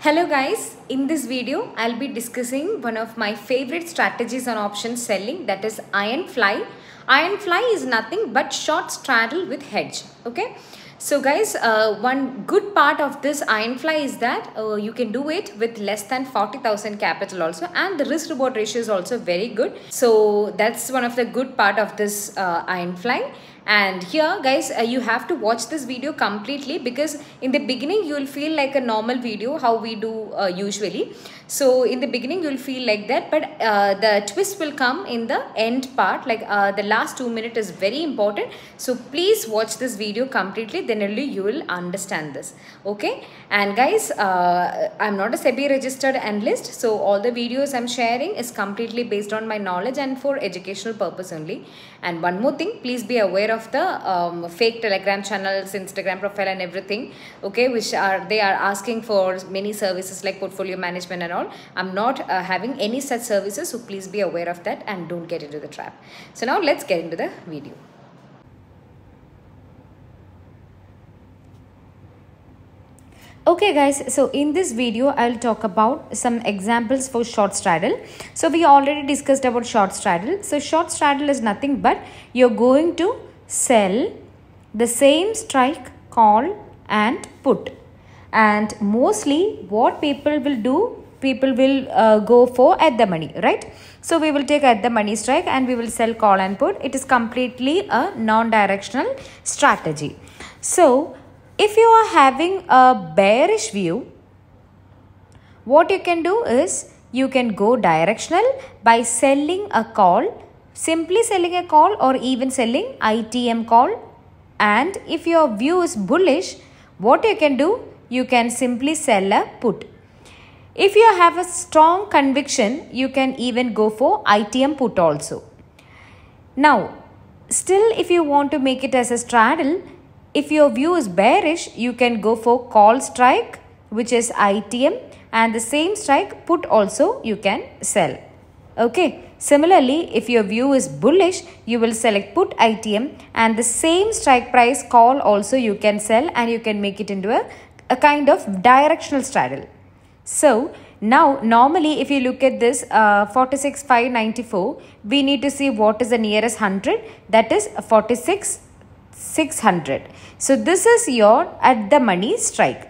Hello guys, in this video I'll be discussing one of my favorite strategies on option selling, that is Iron Fly. Iron Fly is nothing but short straddle with hedge. Okay, so guys, one good part of this Iron Fly is that you can do it with less than 40,000 capital also, and the risk reward ratio is also very good. So that's one of the good part of this Iron Fly. And here guys, you have to watch this video completely, because in the beginning you will feel like a normal video how we do usually. So in the beginning you will feel like that, but the twist will come in the end part, like the last 2 minutes is very important. So please watch this video completely, then only you will understand this. Okay, and guys, I'm not a SEBI registered analyst, so all the videos I'm sharing is completely based on my knowledge and for educational purpose only. And one more thing, please be aware of the fake Telegram channels, Instagram profile and everything, okay, which they are asking for many services like portfolio management and all. I'm not having any such services, so please be aware of that and don't get into the trap. So now let's get into the video. Okay guys, so in this video I'll talk about some examples for short straddle. So we already discussed about short straddle. So short straddle is nothing but you're going to sell the same strike, call and put. And mostly what people will do, people will go for at the money, right? So we will take at the money strike and we will sell call and put. It is completely a non-directional strategy. So if you are having a bearish view, what you can do is you can go directional by selling a call, simply selling a call or even selling ITM call. And if your view is bullish, what you can do, you can simply sell a put. If you have a strong conviction, you can even go for ITM put also. Now, still if you want to make it as a straddle, if your view is bearish, you can go for call strike, which is ITM, and the same strike put also you can sell. Okay. Similarly, if your view is bullish, you will select put ITM and the same strike price call also you can sell, and you can make it into a kind of directional straddle. So now normally if you look at this 46,594, we need to see what is the nearest 100, that is 46,600. So this is your at the money strike.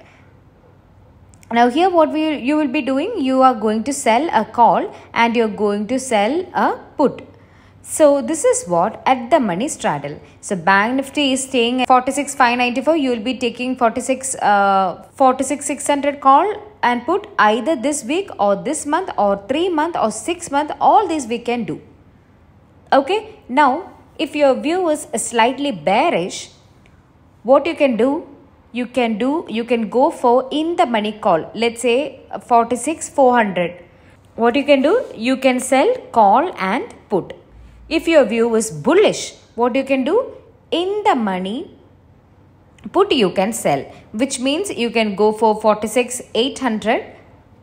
Now here what you will be doing, you are going to sell a call and you are going to sell a put. So this is what at the money straddle. So Bank Nifty is staying at 46,594. You will be taking 46,600 call and put either this week or this month or 3 month or 6 month. All these we can do. Okay. Now if your view is slightly bearish, what you can do? You can go for in the money call, let's say 46,400. What you can do? You can sell call and put. If your view is bullish, what you can do? In the money put you can sell, which means you can go for 46,800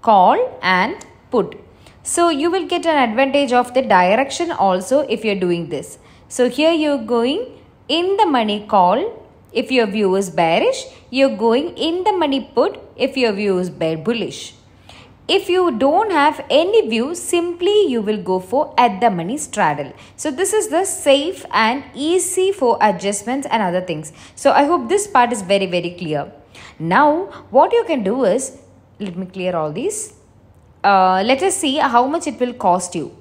call and put. So you will get an advantage of the direction also if you're doing this. So here you're going in the money call. If your view is bearish, you're going in the money put if your view is bullish. If you don't have any view, simply you will go for at the money straddle. So this is the safe and easy for adjustments and other things. So I hope this part is very, very clear. Now what you can do is, let me clear all these. Let us see how much it will cost you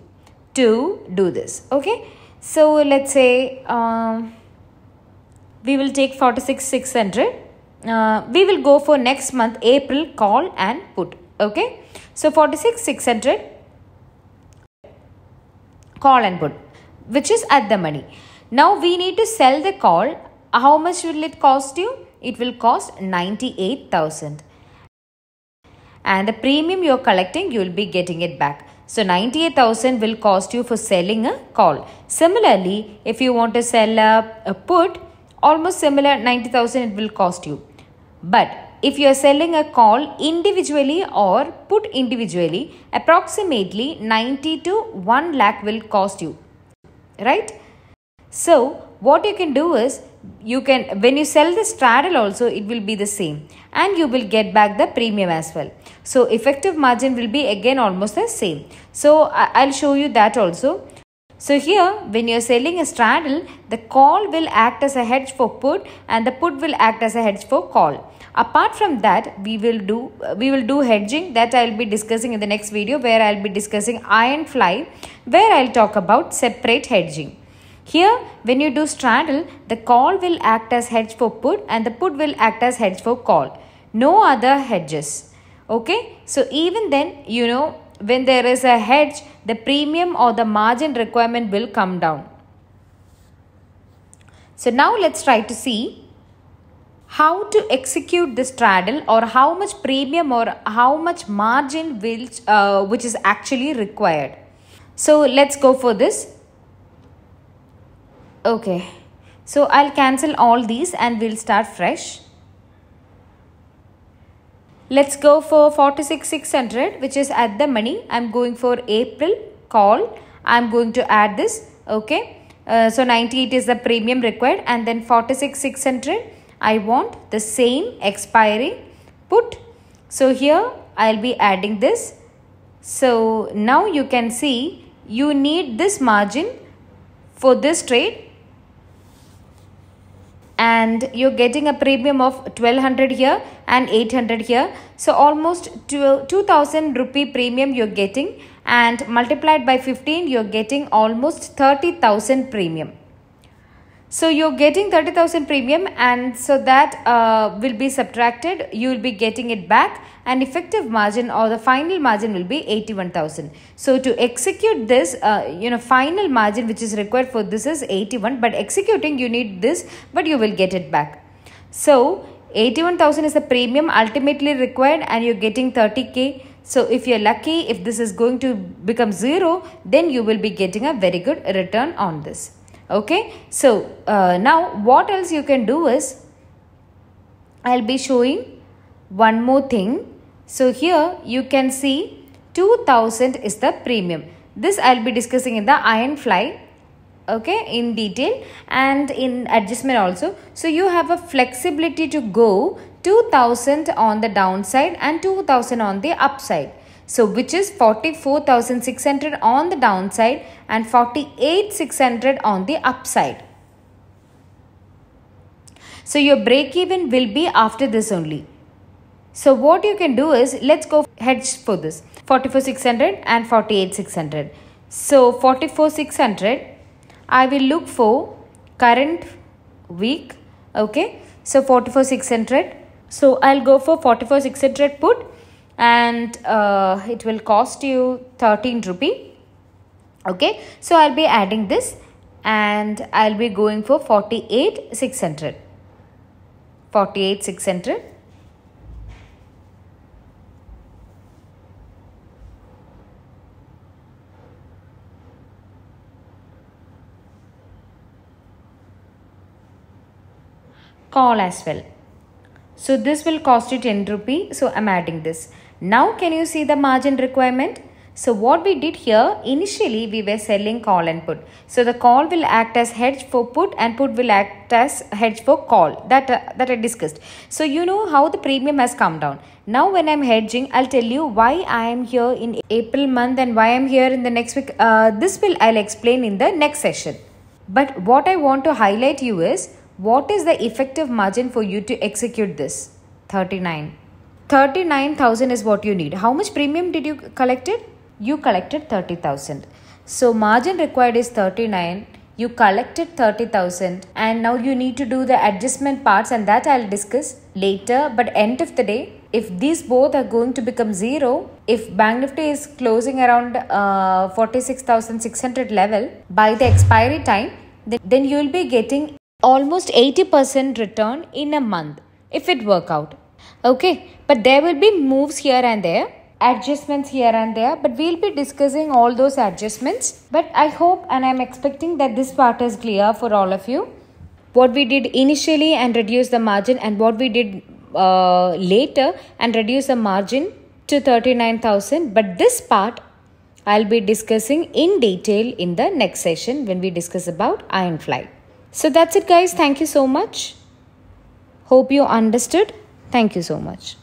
to do this. Okay. So let's say... we will take 46,600. We will go for next month, April, call and put. Okay. So 46,600 call and put, which is at the money. Now we need to sell the call. How much will it cost you? It will cost 98,000. And the premium you are collecting, you will be getting it back. So 98,000 will cost you for selling a call. Similarly, if you want to sell a put, almost similar 90,000 it will cost you. But if you are selling a call individually or put individually, approximately 90 to 1 lakh will cost you, right? So what you can do is you can, when you sell this straddle also, it will be the same and you will get back the premium as well. So effective margin will be again almost the same. So I'll show you that also. So here, when you're selling a straddle, the call will act as a hedge for put and the put will act as a hedge for call. Apart from that, we will do hedging, that I'll be discussing in the next video, where I'll be discussing Iron Fly, where I'll talk about separate hedging. Here, when you do straddle, the call will act as hedge for put and the put will act as hedge for call. No other hedges. Okay, so even then, you know, when there is a hedge, the premium or the margin requirement will come down. So now let's try to see how to execute the straddle, or how much premium or how much margin which is actually required. So let's go for this. Okay, so I'll cancel all these and we'll start fresh. Let's go for 46,600, which is at the money. I'm going for April call. I'm going to add this. Okay. So 98 is the premium required, and then 46,600. I want the same expiring put. So here I'll be adding this. So now you can see you need this margin for this trade, and you're getting a premium of 1200 here and 800 here. So almost 2000 rupee premium you're getting, and multiplied by 15, you're getting almost 30,000 premium. So you're getting 30,000 premium, and so that will be subtracted. You'll be getting it back, and effective margin or the final margin will be 81,000. So to execute this, final margin which is required for this is 81, but executing you need this, but you will get it back. So 81,000 is the premium ultimately required, and you're getting 30K. So if you're lucky, if this is going to become zero, then you will be getting a very good return on this. Okay, so now what else you can do is, I'll be showing one more thing. So here you can see 2000 is the premium. This I'll be discussing in the Iron Fly, okay, in detail and in adjustment also. So you have a flexibility to go 2000 on the downside and 2000 on the upside. So which is 44,600 on the downside and 48,600 on the upside. So your break even will be after this only. So what you can do is, let's go hedge for this 44,600 and 48,600. So 44,600, I will look for current week. Okay, so 44,600. So I'll go for 44,600 put. And it will cost you 13 rupee. Okay, so I'll be adding this, and I'll be going for 48,600. Call as well. So this will cost you 10 rupee. So I'm adding this. Now can you see the margin requirement? So what we did here, initially we were selling call and put. So the call will act as hedge for put and put will act as hedge for call, that I discussed. So you know how the premium has come down. Now when I'm hedging, I'll tell you why I am here in April month and why I'm here in the next week. I'll explain in the next session. But what I want to highlight you is, what is the effective margin for you to execute this? 39,000 is what you need. How much premium did you collect? You collected 30,000. So margin required is 39. You collected 30,000, and now you need to do the adjustment parts, and that I'll discuss later. But end of the day, if these both are going to become zero, if Bank Nifty is closing around 46,600 level by the expiry time, then you will be getting almost 80% return in a month if it work out. Okay, but there will be moves here and there, adjustments here and there, but we'll be discussing all those adjustments. But I hope and I'm expecting that this part is clear for all of you. What we did initially and reduce the margin, and what we did later and reduce the margin to 39,000. But this part I'll be discussing in detail in the next session when we discuss about Iron Fly. So that's it guys. Thank you so much. Hope you understood. Thank you so much.